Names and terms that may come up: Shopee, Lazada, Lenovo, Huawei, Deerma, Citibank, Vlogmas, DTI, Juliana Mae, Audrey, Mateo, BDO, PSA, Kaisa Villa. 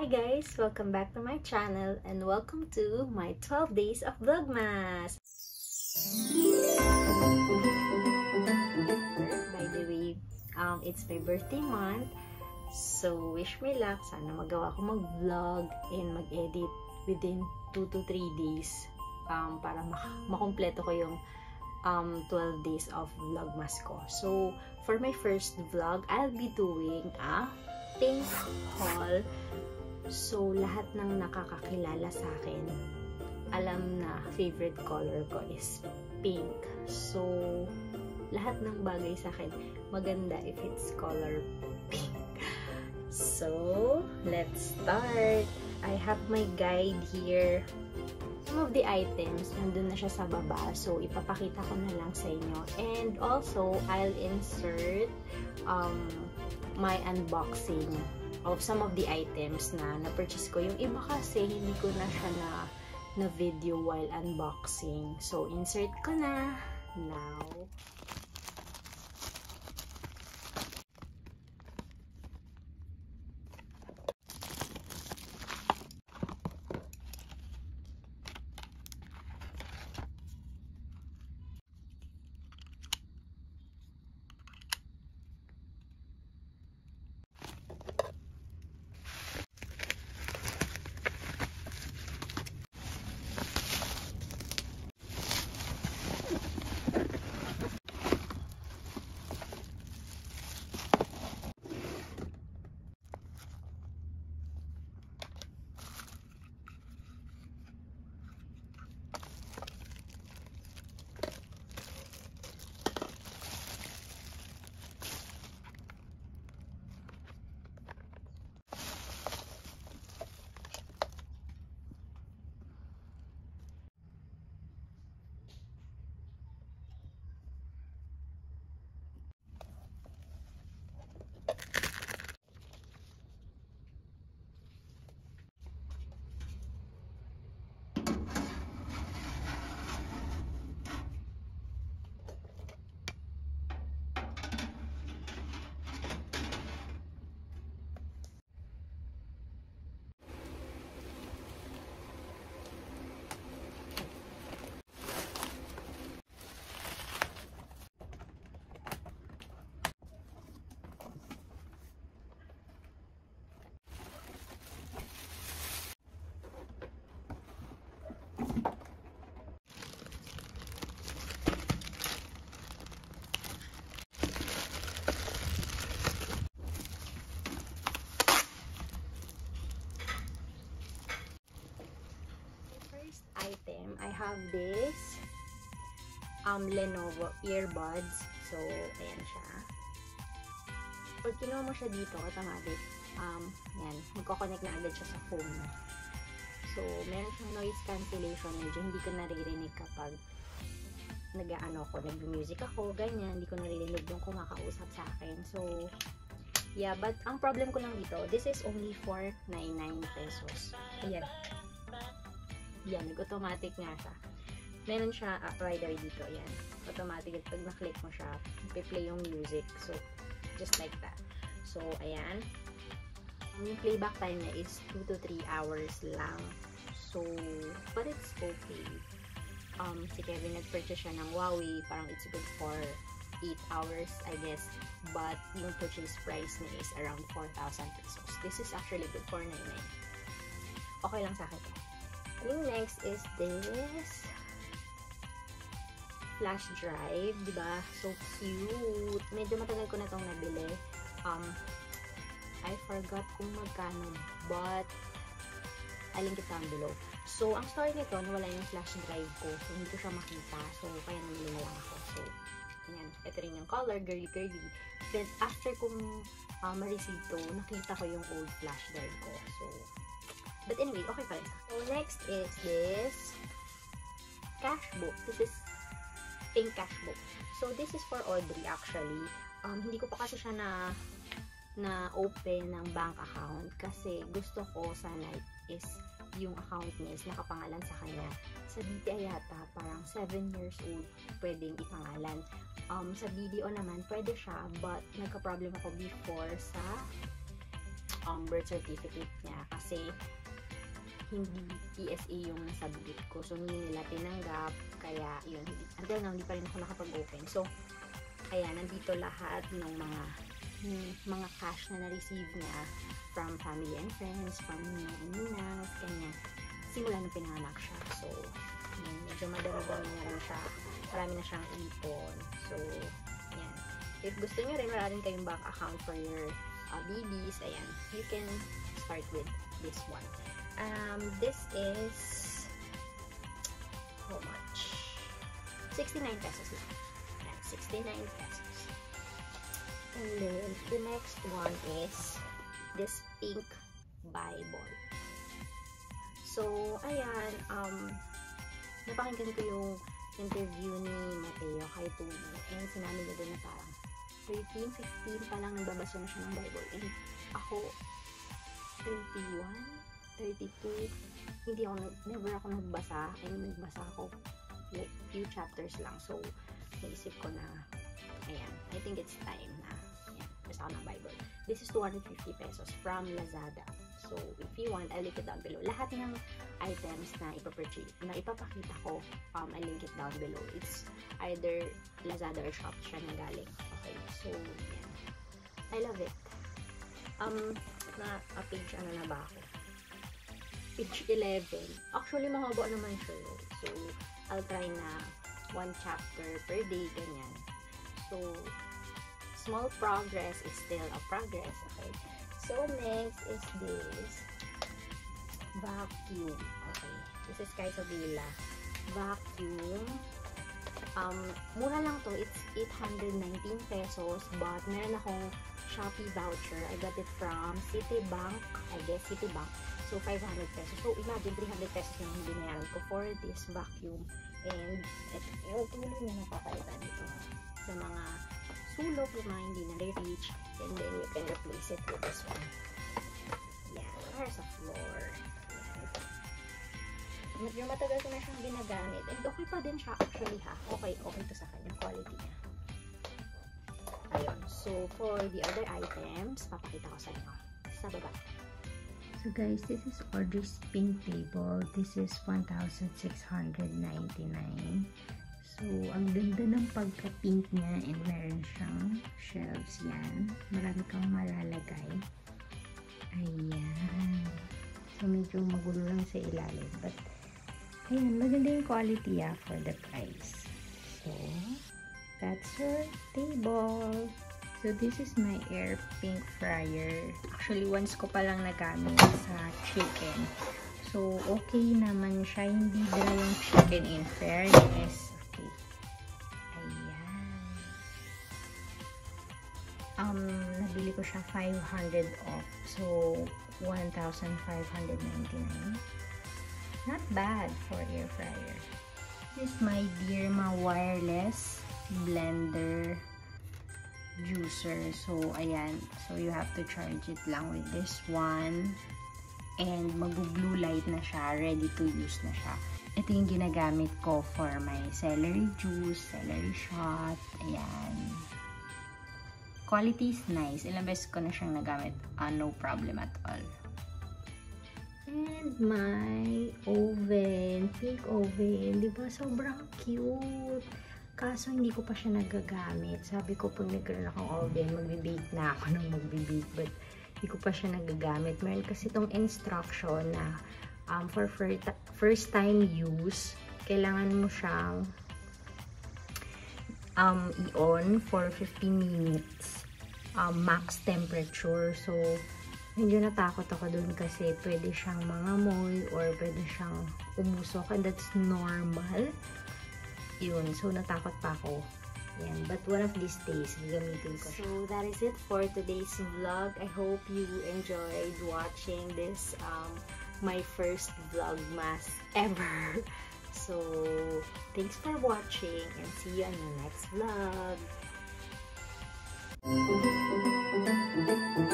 Hi guys! Welcome back to my channel and welcome to my 12 days of Vlogmas! By the way, it's my birthday month, so wish me luck. Sana magawa ko mag-vlog and mag-edit within 2 to 3 days para makompleto ko yung 12 days of Vlogmas ko. So, for my first vlog, I'll be doing a pink haul. So, lahat ng nakakakilala sa akin, alam na favorite color ko is pink. So, lahat ng bagay sa akin, maganda if it's color pink. So, let's start! I have my guide here. Some of the items, nandun na siya sa baba. So, ipapakita ko na lang sa inyo. And also, I'll insert my unboxing of some of the items na na-purchase ko. Yung iba kasi hindi ko na siya na video while unboxing. So, insert ko na. Now. I have this Lenovo earbuds. So, ayan siya. Pag kinuha mo siya dito, automatic, yan, magkoconnect na agad siya sa phone. So, meron siyang noise cancellation. Medyo hindi ko naririnig kapag nag-music ako, ganyan. Hindi ko naririnig yung kumakausap sa akin. So, yeah, but ang problem ko lang dito, this is only for 99 pesos. Ayan. Yan, nag-automatic nga siya. Meron siya right away dito. Yan, automatic. At pag na-click mo siya, play yung music. So, just like that. So, ayan. Yung playback time niya is 2 to 3 hours lang. So, but it's okay. Si Kevin nag-purchase siya ng Huawei. Parang it's good for 8 hours, I guess. But, yung purchase price niya is around 4,000 pesos. This is actually good for 99. Okay lang sa akin to. Next is this flash drive, diba? So cute. Medyo matagal ko na itong nabili. I forgot kung magkano, but aling kita ang below. So, ang story nito, nawala yung flash drive ko. So, hindi ko siya makita. So, kaya nabili na lang ako. So, ayan. Ito rin yung color, girly-girly. Then, after kong ma-receive to, nakita ko yung old flash drive ko. So, but anyway, okay pa rin. So, next is this cash book. This is pink cash book. So, this is for Audrey actually. Hindi ko pa kasi siya na open ng bank account kasi gusto ko sana is yung account niya is nakapangalan sa kanya. Sa DTI yata, parang 7 years old pwedeng ipangalan. Sa BDO naman, pwede siya, but nagka-problem ako before sa birth certificate niya kasi hindi PSA yung nasabit ko. So, hindi nila tinanggap. Kaya, yun. Until now, hindi pa rin ako nakapag-open. So, kaya, nandito lahat ng mga cash na na-receive niya from family and friends, from niya and ninas, kanya. Simula nung pinanganak siya. So, yun, medyo madarabang niya rin siya. Marami na siyang ipon. So, yan. If gusto niyo rin, wala rin kayong bank account for your babies, ayan. You can start with this one. This is how much? 69 pesos lang. Yeah, 69 pesos. And then the next one is this pink Bible. So, ayan, napakinggan ko yung interview ni Mateo kay Tony. And sinabi niya doon na parang 13, 15 pa lang nagbabasa na siya ng Bible. And ako, 21? 32, hindi ako, never ako nagbasa, and nagbasa ako like few chapters lang, so naisip ko na, ayan, I think it's time na, ayan, basta ako ng Bible. This is 250 pesos from Lazada, so if you want, I'll link it down below. Lahat ng items na ipapakita ko, I'll link it down below. It's either Lazada or shop siya na galing. Okay, so, ayan, I love it. Page ano na ba ako? Page 11. Actually, mahaba naman siya. So, I'll try na one chapter per day, ganyan. So, small progress is still a progress. Okay. So, next is this vacuum. Okay. This is Kaisa Villa. Vacuum. Mura lang to. It's 819 pesos, but meron akong Shopee voucher. I got it from Citibank. I guess Citibank. So, 500 pesos. So, imagine 300 pesos yung binayaran ko for this vacuum. And, eto, tuloy na napapalitan ito sa mga sulok na hindi nare-reach. And then, you can replace it with this one. Yeah, there's a floor. Medyo matagal ko na siyang ginagamit. And, okay pa din siya actually ha. Okay, okay to sa kanya. Quality niya. Ayun. So, for the other items, papakita ko sa inyo. Sa baba. So guys, this is Audrey's pink table. This is 1,699. So, ang ganda ng pagka-pink niya, and meron siyang shelves yan. Marami kang malalagay. Ayan. So, medyo magulo lang sa ilalim. But, ayan, maganda yung quality ah, for the price. So, that's your table. So, this is my air pink fryer. Actually, once ko palang nagamit sa chicken. So, okay naman siya. Hindi dry yung chicken in fairness. Okay. Ayan. Nabili ko siya 500 off. So, 1,599. Not bad for air fryer. This is my Deerma wireless blender juicer. So, ayan. So, you have to charge it lang with this one. And, mag-blue light na siya. Ready to use na siya. Ito yung ginagamit ko for my celery juice, celery shot. Ayan. Quality is nice. Ilang beses ko na siyang nagamit. No problem at all. And, my oven. Pink oven. Diba? Sobrang cute. Kaso, hindi ko pa siya nagagamit. Sabi ko, pag nagkaroon akong oven, magbibake na ako nung magbibake. But, hindi ko pa siya nagagamit. Meron kasi itong instruction na for first time use, kailangan mo siyang i-on for 15 minutes. Max temperature. So, medyo natakot ako dun kasi pwede siyang mangamoy or pwede siyang umusok. And that's normal. Yun. So, natakot pa ako. Yan. But one of these days, gagamitin ko siya. So, that is it for today's vlog. I hope you enjoyed watching this, my first vlogmas ever. So, thanks for watching and see you on the next vlog.